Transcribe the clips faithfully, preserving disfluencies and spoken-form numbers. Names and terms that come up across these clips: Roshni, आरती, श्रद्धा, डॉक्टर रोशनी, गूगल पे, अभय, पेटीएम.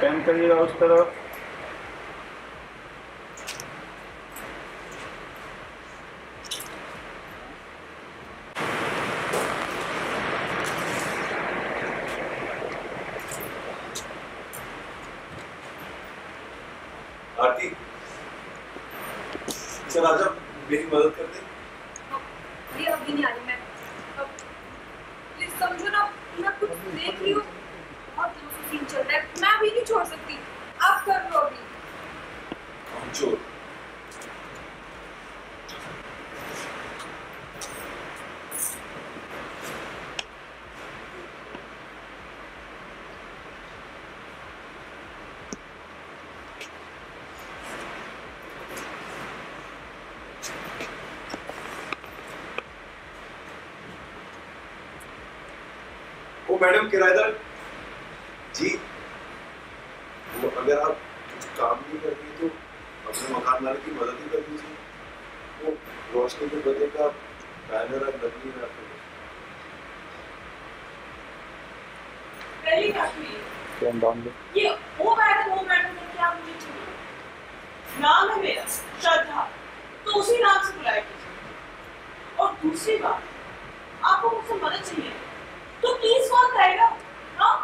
Pan करिएगा उस तरफ। आरती सर आज आप मेरी मदद कर दें। अभी नहीं आ रही मैं, प्लीज समझो ना, मैं कुछ देख रही हूँ, बहुत दिनों से सीन चल रहा है, मैं अभी नहीं छोड़ सकती, आप कर लो अभी। छोड़ मैडम किराएदार जी, वो अगर आप कुछ काम नहीं करती तो अपने मकान वाले की मदद ही कर दीजिए। वो रोशनी के बदले का बैनर आप बदली ना करें। पहली बात ये ये वो बैनर वो बैनर करके आप मुझे चुनिए। नाम है मेरा श्रद्धा, तो उसी नाम से बुलाया कीजिए। और दूसरी बात, आपको मुझसे मदद चाहिए तो प्लीज कॉल करेगा। हाँ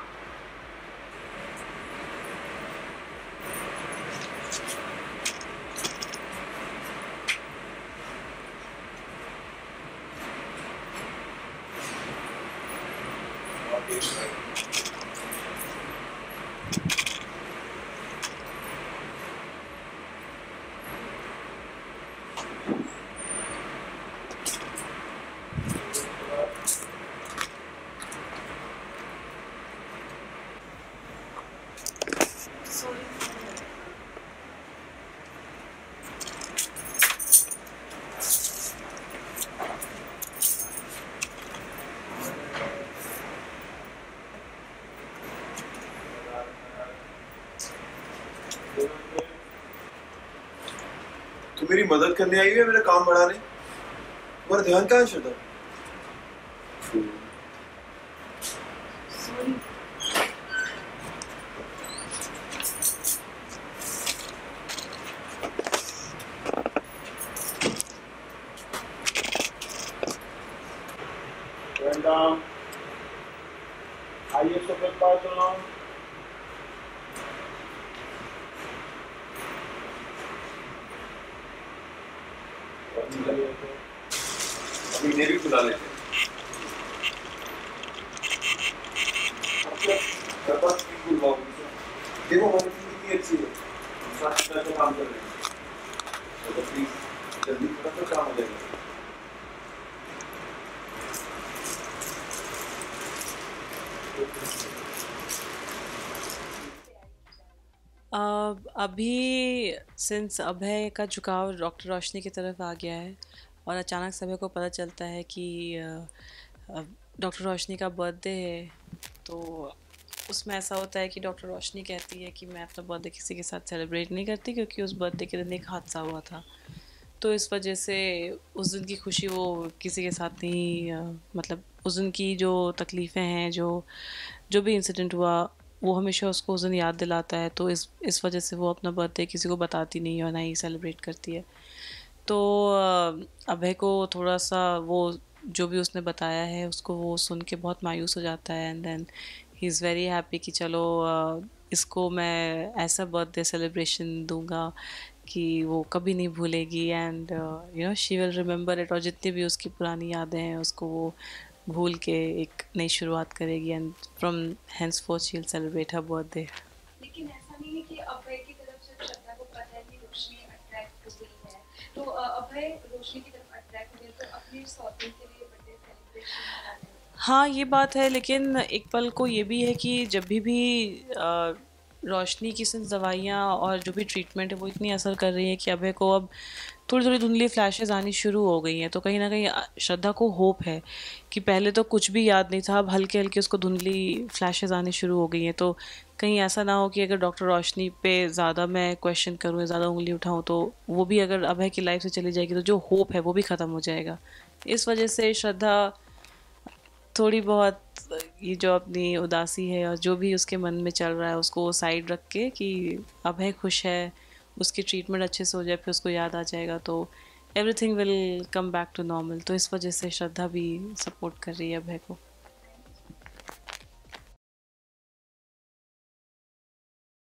तो मेरी मदद करने आई है मेरा काम बढ़ाने, पर ध्यान कहाँ है? आइए सबके पास चलाऊं। अभी नेवी खुला लेते देखो, हमारी कितनी अच्छी है, साथ में काम कर रहे हैं, तो प्लीज जल्दी थोड़ा सा काम हो जाएगा। Uh, अभी सिंस अभय का झुकाव डॉक्टर रोशनी की तरफ आ गया है और अचानक सभी को पता चलता है कि डॉक्टर रोशनी का बर्थडे है, तो उसमें ऐसा होता है कि डॉक्टर रोशनी कहती है कि मैं अपना बर्थडे किसी के साथ सेलिब्रेट नहीं करती, क्योंकि उस बर्थडे के दिन एक हादसा हुआ था, तो इस वजह से उस दिन की खुशी वो किसी के साथ नहीं, मतलब उस दिन की जो तकलीफ़ें हैं, जो जो भी इंसिडेंट हुआ वो हमेशा उसको उस दिन याद दिलाता है, तो इस इस वजह से वो अपना बर्थडे किसी को बताती नहीं है और ना ही सेलिब्रेट करती है। तो अभय को थोड़ा सा वो जो भी उसने बताया है उसको वो सुन के बहुत मायूस हो जाता है, and then he is very happy कि चलो इसको मैं ऐसा बर्थडे सेलिब्रेशन दूंगा कि वो कभी नहीं भूलेगी, and you know she will remember it, और जितनी भी उसकी पुरानी यादें हैं उसको वो भूल के एक नई शुरुआत करेगी, and from henceforth she will celebrate हर बर्थडे। लेकिन ऐसा नहीं है कि अभय की तरफ से श्रद्धा को पता है कि रोशनी अट्रैक्ट हो गई है, तो अभय रोशनी की तरफ अट्रैक्ट हो गई, तो अपने सौतेले के लिए बर्थडे सेलिब्रेशन। हाँ ये बात है, लेकिन एक पल को ये भी है कि जब भी भी आ, रोशनी की सिंस दवाइयाँ और जो भी ट्रीटमेंट है वो इतनी असर कर रही है कि अभय को अब थोड़ी थोड़ी धुंधली फ्लैशेस आनी शुरू हो गई हैं, तो कहीं ना कहीं श्रद्धा को होप है कि पहले तो कुछ भी याद नहीं था, अब हल्के हल्के उसको धुंधली फ्लैशेस आने शुरू हो गई हैं, तो कहीं ऐसा ना हो कि अगर डॉक्टर रोशनी पे ज़्यादा मैं क्वेश्चन करूँ या ज़्यादा उंगली उठाऊँ तो वो भी अगर अभय की लाइफ से चली जाएगी तो जो होप है वो भी ख़त्म हो जाएगा। इस वजह से श्रद्धा थोड़ी बहुत ये जो अपनी उदासी है और जो भी उसके मन में चल रहा है उसको साइड रख के कि अभय खुश है, उसकी ट्रीटमेंट अच्छे से हो जाए, फिर उसको याद आ जाएगा तो everything will come back to normal. तो इस वजह से श्रद्धा भी सपोर्ट कर रही है अभय को।